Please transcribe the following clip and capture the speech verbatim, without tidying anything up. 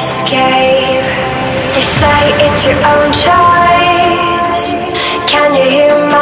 Escape. They say it's your own choice. Can you hear my